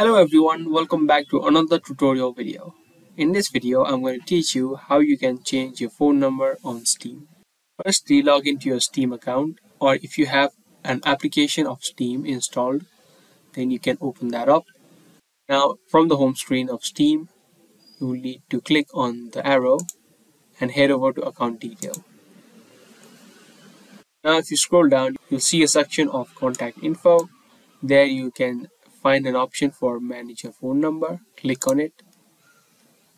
Hello everyone, welcome back to another tutorial video. In this video, I'm going to teach you how you can change your phone number on Steam. Firstly, log into your Steam account, or if you have an application of Steam installed, then you can open that up. Now, from the home screen of Steam, you will need to click on the arrow and head over to account detail. Now, if you scroll down, you'll see a section of contact info. There you can find an option for manage your phone number. Click on it.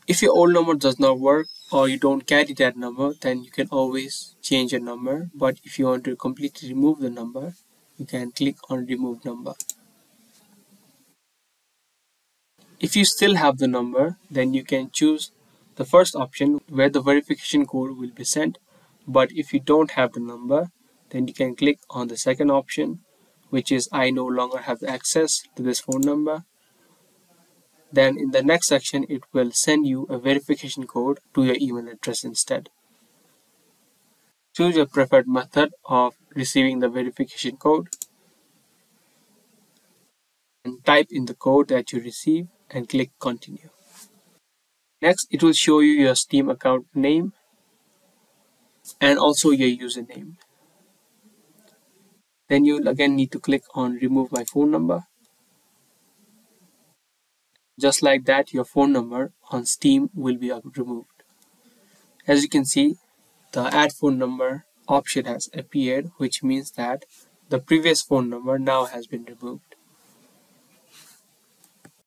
If your old number does not work or you don't carry that number, then you can always change your number. But if you want to completely remove the number, you can click on remove number. If you still have the number, then you can choose the first option where the verification code will be sent. But if you don't have the number, then you can click on the second option, which is I no longer have access to this phone number. Then in the next section, it will send you a verification code to your email address instead. Choose your preferred method of receiving the verification code and type in the code that you receive and click continue. Next, it will show you your Steam account name and also your username. Then you'll again need to click on remove my phone number. Just like that, your phone number on Steam will be removed. As you can see, the add phone number option has appeared, which means that the previous phone number now has been removed.